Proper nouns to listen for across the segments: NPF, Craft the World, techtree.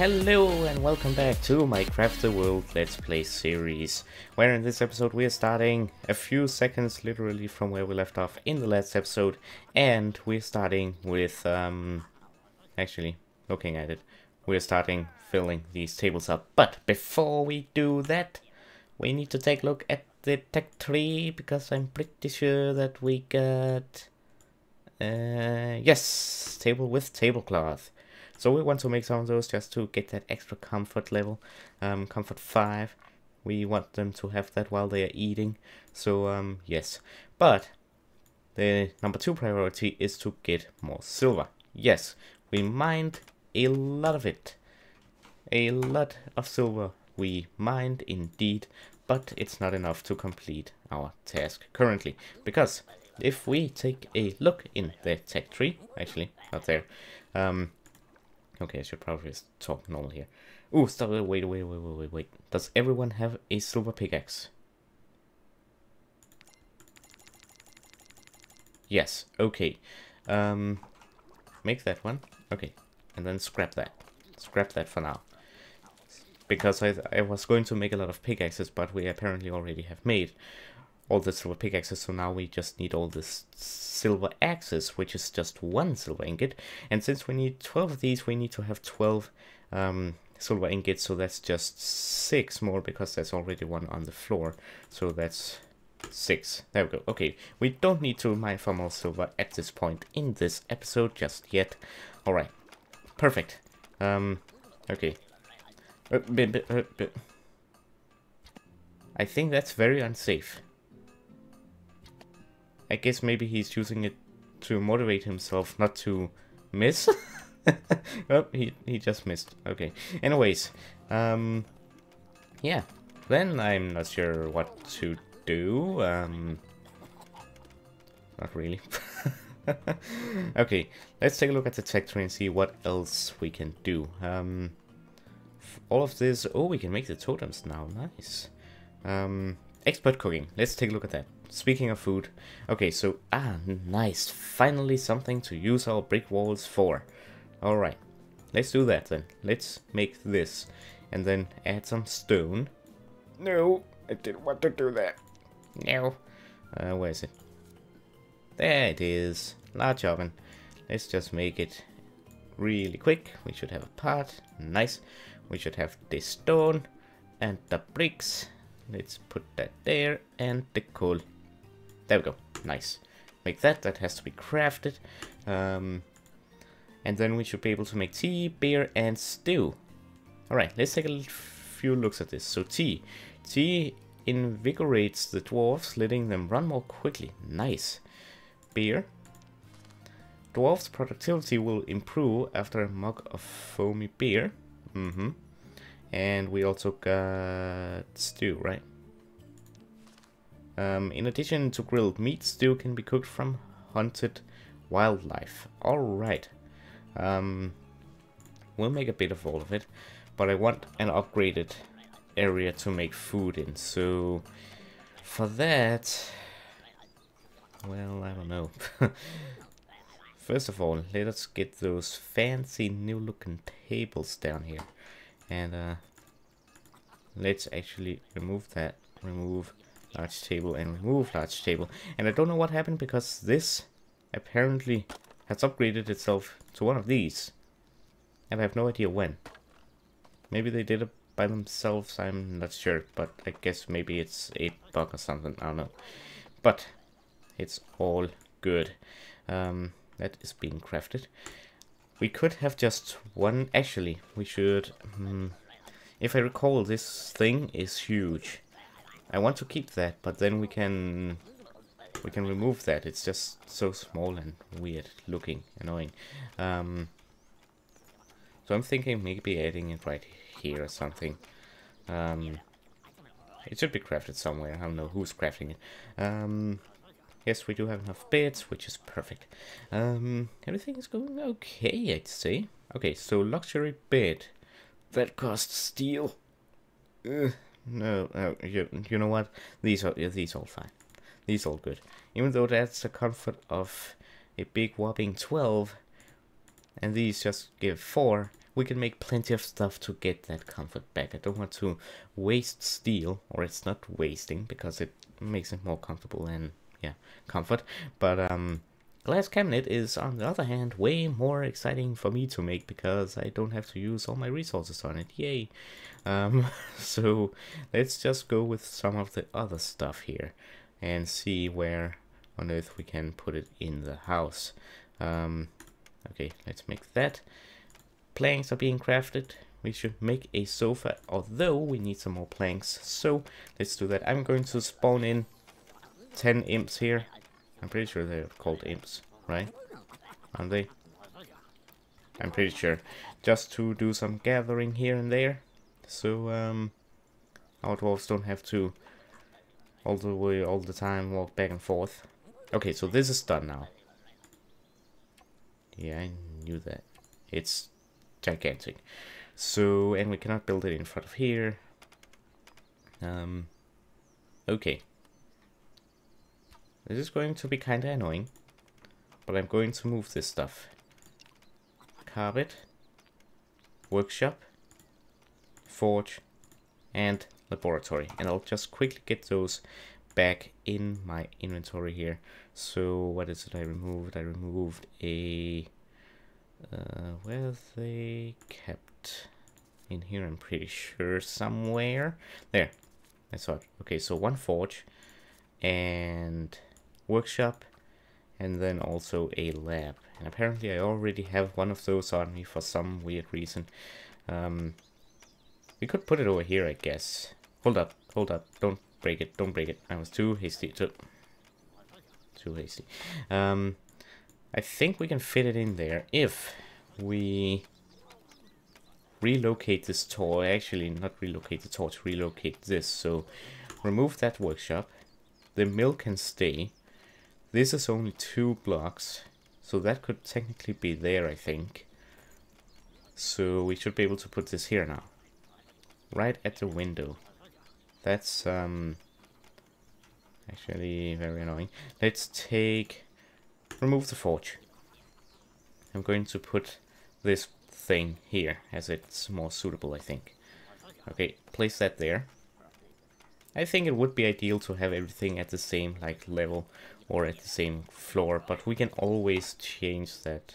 Hello and welcome back to my Craft the World Let's Play series, where in this episode we are starting a few seconds literally from where we left off in the last episode, and we're starting with, actually, looking at it, we're starting filling these tables up. But before we do that, we need to take a look at the tech tree, because I'm pretty sure that we got, yes, table with tablecloth. So we want to make some of those just to get that extra comfort level, comfort 5. We want them to have that while they are eating, so yes. But the number 2 priority is to get more silver. Yes, we mined a lot of it. A lot of silver we mined indeed, but it's not enough to complete our task currently. Because if we take a look in the tech tree, actually, not there, okay, I should probably just talk normal here. Ooh, stop, wait. Does everyone have a silver pickaxe? Yes, okay. Make that one. Okay, and then scrap that. Scrap that for now. Because I was going to make a lot of pickaxes, but we apparently already have made all the silver pickaxes, so now we just need all this silver axes, which is just 1 silver ingot. And since we need 12 of these, we need to have 12 silver ingots, so that's just 6 more, because there's already 1 on the floor, so that's 6. There we go. Okay, we don't need to mine for more silver at this point in this episode just yet. Alright, perfect. Okay. I think that's very unsafe. I guess maybe he's using it to motivate himself not to miss. Oh, he just missed. Okay. Anyways, yeah. Then I'm not sure what to do. Not really. Okay, let's take a look at the tech tree and see what else we can do. All of this. Oh, we can make the totems now. Nice. Expert cooking. Let's take a look at that. Speaking of food, okay, so, nice, finally something to use our brick walls for. Alright, let's do that then. Let's make this, and then add some stone. No, I didn't want to do that. No. Where is it? There it is. Large oven. Let's just make it really quick. We should have a pot. Nice. We should have this stone, and the bricks. Let's put that there, and the coal. There we go. Nice. Make that. That has to be crafted. And then we should be able to make tea, beer, and stew. Alright, let's take a few looks at this. So tea. Tea invigorates the dwarves, letting them run more quickly. Nice. Beer. Dwarves' productivity will improve after a mug of foamy beer. Mm-hmm. And we also got stew, right? In addition to grilled meat, stew can be cooked from hunted wildlife. Alright. We'll make a bit of all of it, but I want an upgraded area to make food in. So for that, well, I don't know. First of all, let us get those fancy new looking tables down here. And let's actually remove that. Remove large table and remove large table. And I don't know what happened, because this apparently has upgraded itself to one of these. And I have no idea when. Maybe they did it by themselves, I'm not sure. But I guess maybe it's a bug or something, I don't know. But it's all good. That is being crafted. We could have just one, actually, we should, if I recall, this thing is huge. I want to keep that, but then we can remove that. It's just so small and weird looking, annoying. So I'm thinking maybe adding it right here or something. It should be crafted somewhere, I don't know who's crafting it. Yes, we do have enough beds, which is perfect. Everything is going okay, I'd say. Okay, so luxury bed. That costs steel. No, you know what? These all fine. These all good. Even though that's the comfort of a big whopping 12, and these just give 4, we can make plenty of stuff to get that comfort back. I don't want to waste steel, or it's not wasting, because it makes it more comfortable and, yeah, comfort. But glass cabinet is, on the other hand, way more exciting for me to make, because I don't have to use all my resources on it. Yay! So let's just go with some of the other stuff here and see where on earth we can put it in the house. Okay, let's make that. Planks are being crafted. We should make a sofa, although we need some more planks, so let's do that. I'm going to spawn in 10 imps here. I'm pretty sure they're called imps, right? Aren't they? I'm pretty sure. Just to do some gathering here and there, so our dwarves don't have to all the time walk back and forth. Okay, so this is done now. Yeah, I knew that. It's gigantic. So, and we cannot build it in front of here. Okay. This is going to be kind of annoying, but I'm going to move this stuff. Carpet, workshop, forge, and laboratory. And I'll just quickly get those back in my inventory here. So, what is it I removed? I removed a... where are they kept? In here, I'm pretty sure, somewhere. There, that's all. Okay, so one forge, and... workshop, and then also a lab. And apparently I already have one of those on me for some weird reason. We could put it over here, I guess. Hold up, don't break it. I was too hasty, too hasty. I think we can fit it in there if we relocate this torch. Actually, not relocate the torch, relocate this. So remove that workshop, the mill can stay. This is only 2 blocks, so that could technically be there, I think. So we should be able to put this here now. Right at the window. That's actually very annoying. Let's take... remove the forge. I'm going to put this thing here, as it's more suitable, I think. Okay, place that there. I think it would be ideal to have everything at the same level or at the same floor, but we can always change that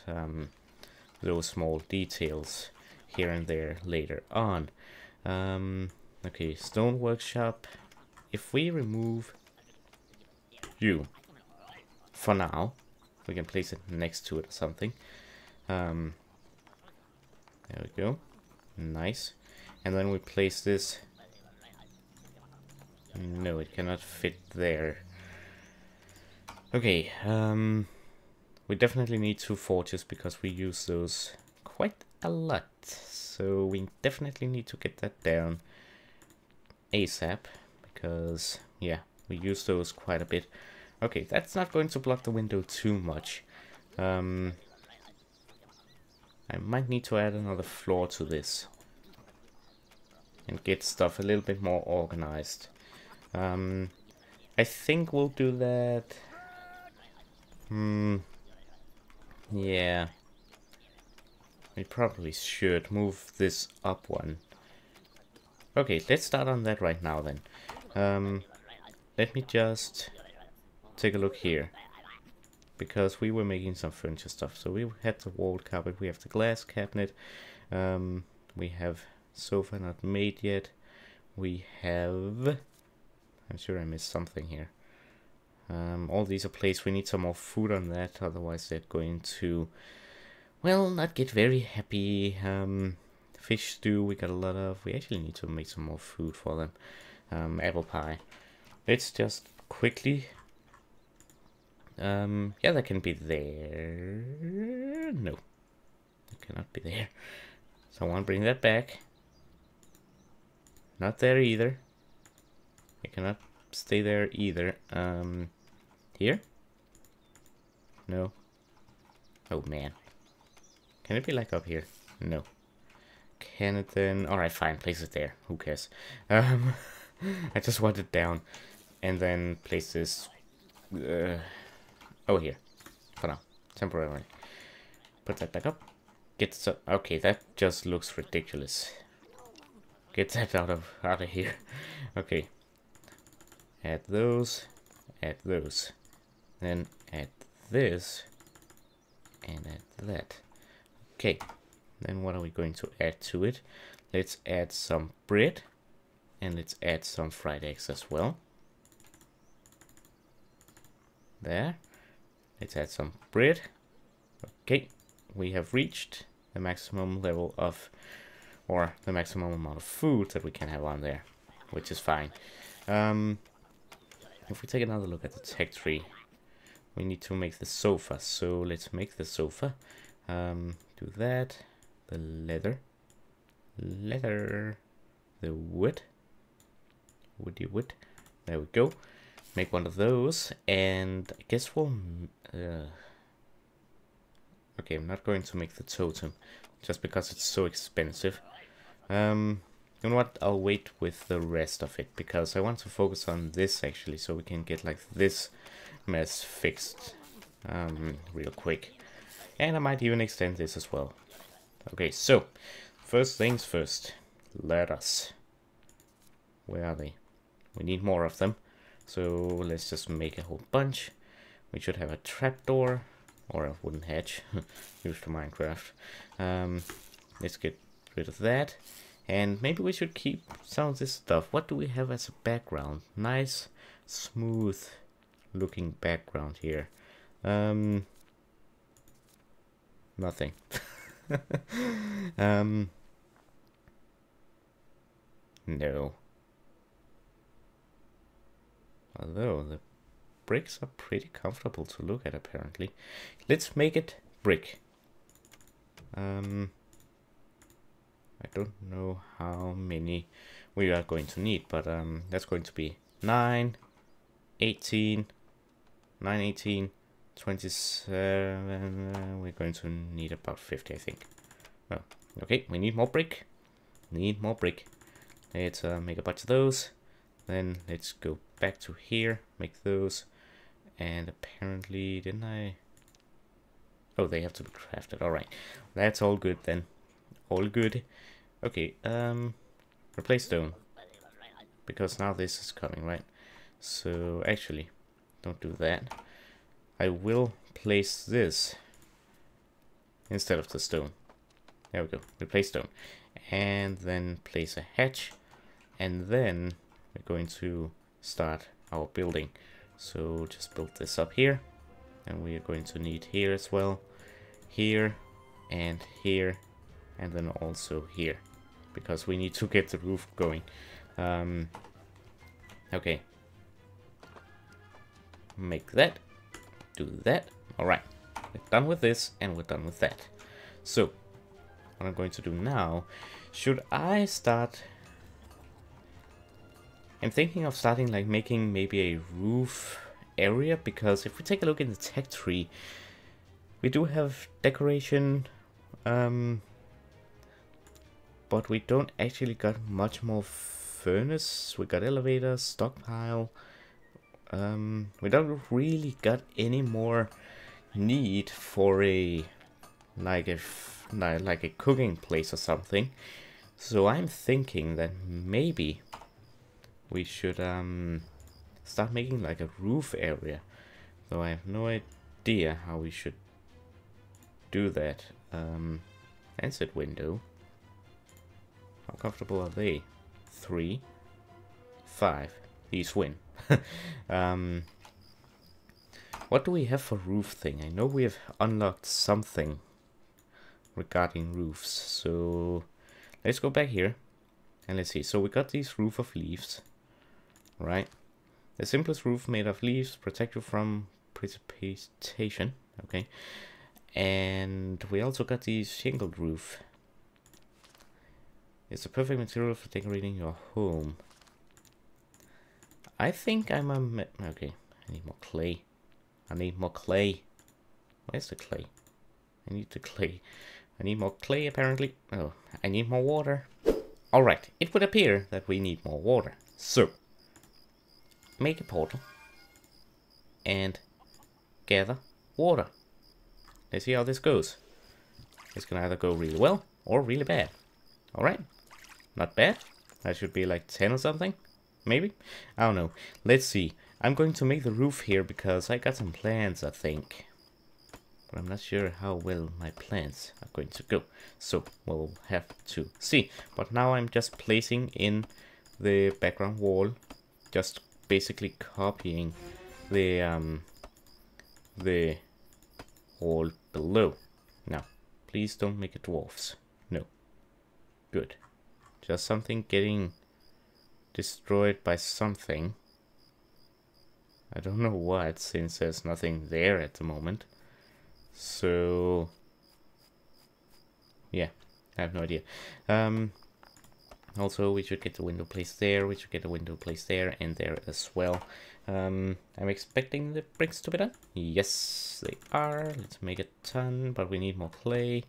those small details here and there later on. Okay, stone workshop. If we remove you for now, we can place it next to it or something. There we go. Nice. And then we place this. No, it cannot fit there. Okay, we definitely need 2 forges because we use those quite a lot. So we definitely need to get that down ASAP because, yeah, we use those quite a bit. Okay, that's not going to block the window too much. I might need to add another floor to this and get stuff a little bit more organized. I think we'll do that. Yeah. We probably should move this up 1. Okay, let's start on that right now then. Let me just take a look here, because we were making some furniture stuff. So we had the walled carpet, we have the glass cabinet, we have sofa not made yet, we have... I'm sure I missed something here. All these are placed. We need some more food on that, otherwise they're going to, well, not get very happy. Fish stew we got a lot of. We actually need to make some more food for them. Apple pie. Let's just quickly... yeah, that can be there. No, it cannot be there. Someone bring that back. Not there either. It cannot stay there either. Here? No. Oh man. Can it be like up here? No. Can it then? Alright, fine, place it there. Who cares? I just want it down. And then place this over here. For now. Temporarily. Put that back up. Get some. Okay, that just looks ridiculous. Get that out of here. Okay. Add those. Add those. Then add this. And add that. Okay. Then what are we going to add to it? Let's add some bread. And let's add some fried eggs as well. There. Let's add some bread. Okay. We have reached the maximum level of, or the maximum amount of food that we can have on there, which is fine. If we take another look at the tech tree, we need to make the sofa. So let's make the sofa. Do that. The leather, the wood, woody wood. There we go. Make one of those, and I guess we'll. Okay, I'm not going to make the totem, just because it's so expensive. You know what, I'll wait with the rest of it, because I want to focus on this actually, so we can get like this mess fixed real quick. And I might even extend this as well. Okay, so, first things first, ladders. Where are they? We need more of them, so let's just make a whole bunch. We should have a trapdoor. Or a wooden hatch, used for Minecraft. Let's get rid of that. And maybe we should keep some of this stuff. What do we have as a background? Nice, smooth looking background here. Nothing. No. Although the bricks are pretty comfortable to look at, apparently. Let's make it brick. I don't know how many we are going to need, but that's going to be 9, 18, 9, 18, 27. We're going to need about 50, I think. Well, okay, we need more brick. Need more brick. Let's make a bunch of those. Then let's go back to here, make those. And apparently, didn't I? Oh, they have to be crafted. All right, that's all good then. All good. Okay. Replace stone, because now this is coming, right? So actually, don't do that. I will place this instead of the stone. There we go. Replace stone, and then place a hatch, and then we're going to start our building. So just build this up here, and we are going to need here as well, here, and then also here, because we need to get the roof going. Okay, make that, do that. All right, we're done with this, and we're done with that. So what I'm going to do now, should I start? I'm thinking of starting like making maybe a roof area, because if we take a look in the tech tree, we do have decoration, but we don't actually got much more furnace. We got elevator, stockpile. We don't really got any more need for like a cooking place or something. So I'm thinking that maybe we should start making like a roof area, though I have no idea how we should do that. Lancet window. How comfortable are they? 3, 5. These win. What do we have for roof thing? I know we have unlocked something regarding roofs. So let's go back here and let's see. So we got these roof of leaves. Right, the simplest roof made of leaves protect you from precipitation. Okay, and we also got these shingled roof. It's the perfect material for decorating your home. I think I'm okay. I need more clay. I need more clay. Where's the clay? I need the clay. I need more clay apparently. Oh, I need more water. All right, it would appear that we need more water. So make a portal and gather water. Let's see how this goes. It's gonna either go really well or really bad. Alright, not bad. That should be like 10 or something, maybe? I don't know. Let's see. I'm going to make the roof here because I got some plans, I think. But I'm not sure how well my plans are going to go. So we'll have to see. But now I'm just placing in the background wall. Just basically copying the wall below. Now, please don't make it dwarfs. No. Good. Just something getting destroyed by something. I don't know what, since there's nothing there at the moment. So, yeah, I have no idea. Also, we should get the window placed there, we should get the window placed there and there as well. I'm expecting the bricks to be done. Yes, they are. Let's make a ton, but we need more clay.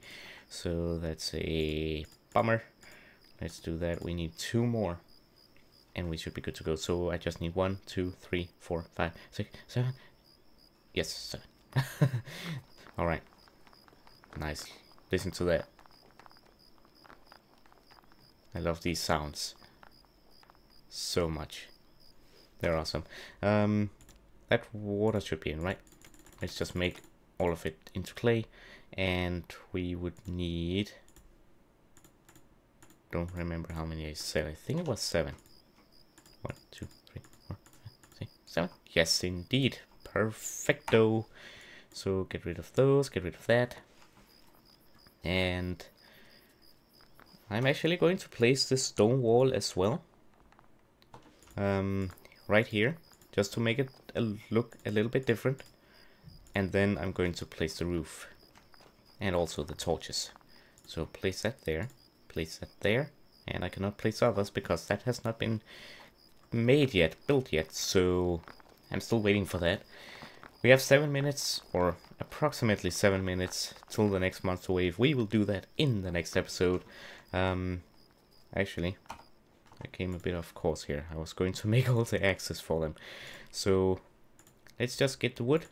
So that's a bummer. Let's do that. We need 2 more. And we should be good to go. So I just need 1, 2, 3, 4, 5, 6, 7. Yes, 7. Alright. Nice. Listen to that. I love these sounds so much. They're awesome. That water should be in, right? Let's just make all of it into clay. And we would need... Don't remember how many I said. I think it was 7. 1, 2, 3, 4, 5, 6, 7. Yes, indeed. Perfecto. So get rid of those, get rid of that. And I'm actually going to place this stone wall as well. Right here, just to make it look a little bit different. And then I'm going to place the roof and also the torches. So place that there, place that there. And I cannot place others because that has not been made yet, built yet, so I'm still waiting for that. We have 7 minutes, or approximately 7 minutes, till the next monster wave. We will do that in the next episode. Actually, I came a bit off course here. I was going to make all the axes for them. So let's just get the wood,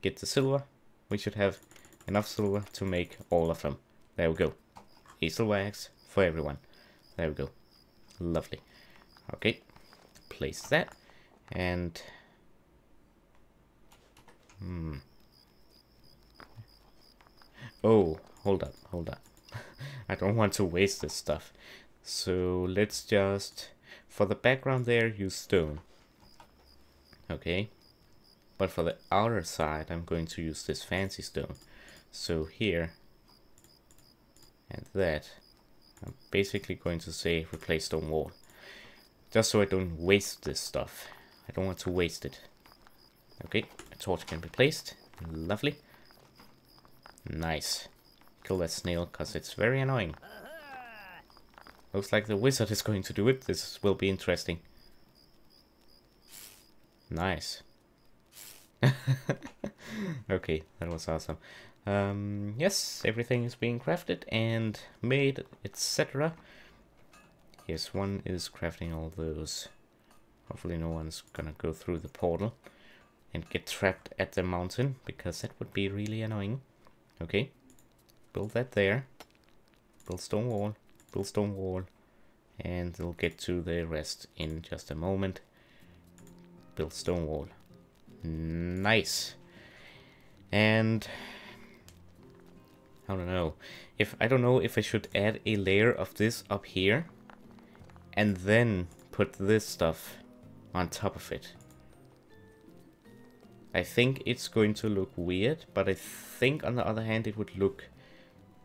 get the silver. We should have enough silver to make all of them. There we go. A silver axe for everyone. There we go. Lovely. Okay. Place that, and oh, hold up. I don't want to waste this stuff, so let's just, for the background there, use stone. Okay, but for the outer side I'm going to use this fancy stone. So here and that, I'm basically going to say replace stone wall. Just so I don't waste this stuff. I don't want to waste it. Okay, a torch can be placed. Lovely. Nice. Kill that snail, because it's very annoying. Looks like the wizard is going to do it. This will be interesting. Nice. Okay, that was awesome. Yes, everything is being crafted and made, etc. Yes, one is crafting all those. Hopefully no one's gonna go through the portal and get trapped at the mountain, because that would be really annoying. Okay, build that there. Build stone wall. Build stone wall. And they'll get to the rest in just a moment. Build stone wall. Nice. And... I don't know. I don't know if I should add a layer of this up here. And then put this stuff on top of it. I think it's going to look weird, but I think on the other hand it would look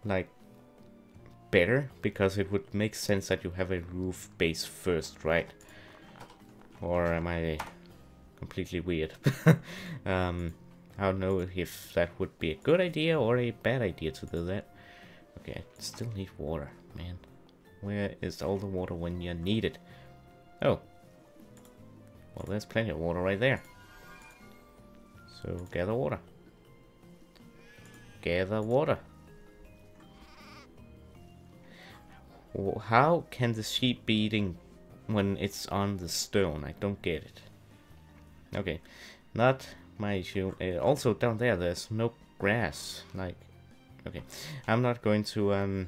like better, because it would make sense that you have a roof base first, right? Or am I completely weird? I don't know if that would be a good idea or a bad idea to do that. Okay, I still need water, man. Where is all the water when you need it? Oh. Well, there's plenty of water right there. So, gather water. Gather water. How can the sheep be eating when it's on the stone? I don't get it. Okay. Not my issue. Also, down there, there's no grass. Like, Okay, I'm not going to,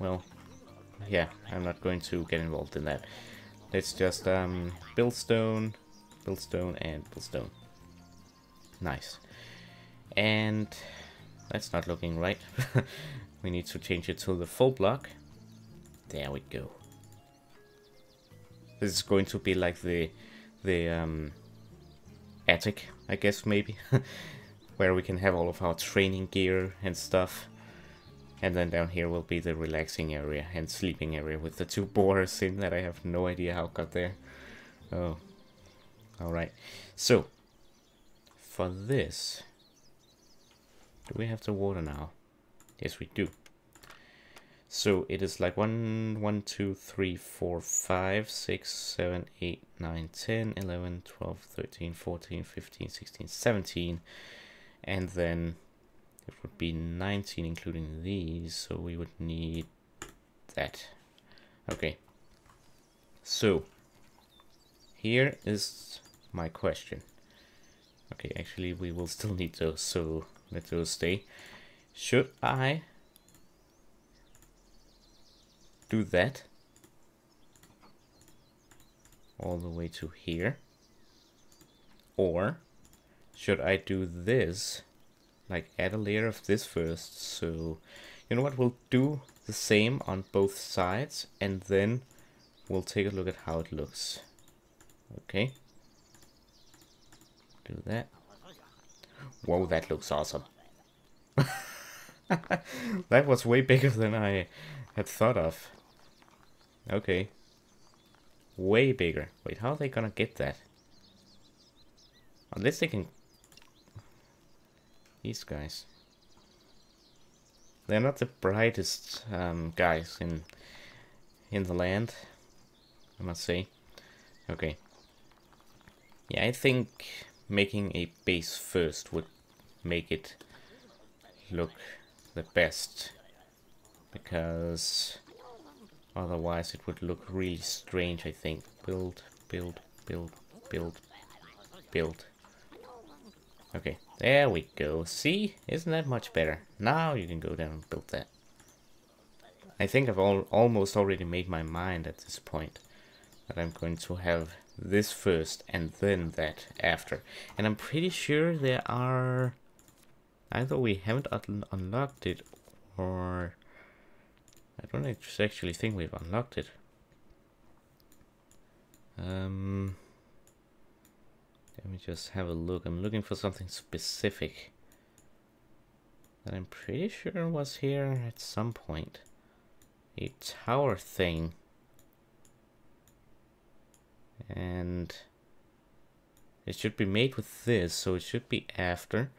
well, yeah, I'm not going to get involved in that. Let's just build stone, build stone, and build stone. Nice. And that's not looking right. We need to change it to the full block. There we go. This is going to be like the attic, I guess, maybe. Where we can have all of our training gear and stuff. And then down here will be the relaxing area and sleeping area with the two boars in that I have no idea how got there. Oh. Alright. So, for this, do we have the water now? Yes, we do. So it is like 1, 2, 3, 4, 5, 6, 7, 8, 9, 10, 11, 12, 13, 14, 15, 16, 17. And then it would be 19 including these, so we would need that. Okay. So here is my question. Okay, actually we will still need those, so let those stay. Should I do that all the way to here? Or should I do this, like add a layer of this first? So, you know what, we'll do the same on both sides and then we'll take a look at how it looks. Okay. Do that. Whoa, that looks awesome. That was way bigger than I had thought of. Okay. Way bigger. Wait, how are they gonna get that? Unless they can... These guys. They're not the brightest guys in the land, I must say. Okay. Yeah, I think making a base first would make it look the best, because otherwise it would look really strange, I think. Build, build, build, build, build. Okay, there we go. See, isn't that much better? Now you can go down and build that. I think I've almost already made my mind at this point that I'm going to have this first and then that after. And I'm pretty sure there are... Either we haven't unlocked it, or I don't actually think we've unlocked it. Let me just have a look. I'm looking for something specific that I'm pretty sure was here at some point. A tower thing. And it should be made with this, so it should be after.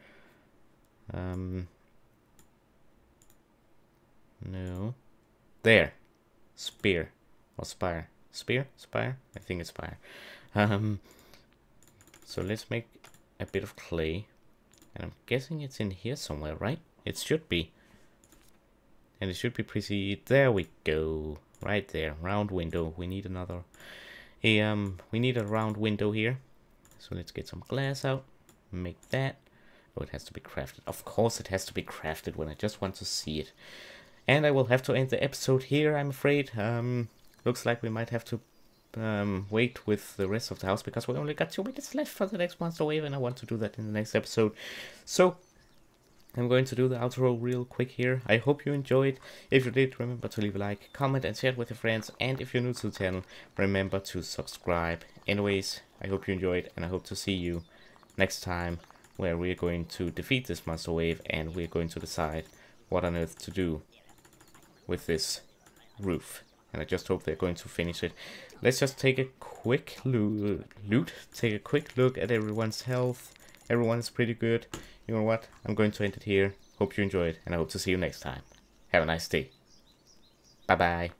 No, there, spear or spire, spear, spire. I think it's spire. So let's make a bit of clay, and I'm guessing it's in here somewhere, right? It should be, and it should be pretty. There we go, right there. Round window. We need another. We need a round window here. So let's get some glass out. Make that. Oh, it has to be crafted. Of course it has to be crafted when I just want to see it. And I will have to end the episode here, I'm afraid. Looks like we might have to wait with the rest of the house, because we only got 2 minutes left for the next monster wave, and I want to do that in the next episode. So, I'm going to do the outro real quick here. I hope you enjoyed. If you did, remember to leave a like, comment, and share it with your friends. And if you're new to the channel, remember to subscribe. Anyways, I hope you enjoyed, and I hope to see you next time, where we're going to defeat this monster wave and we're going to decide what on earth to do with this roof. And I just hope they're going to finish it. Let's just take a quick loot. Take a quick look at everyone's health. Everyone's pretty good. You know what? I'm going to end it here. Hope you enjoyed, and I hope to see you next time. Have a nice day. Bye-bye.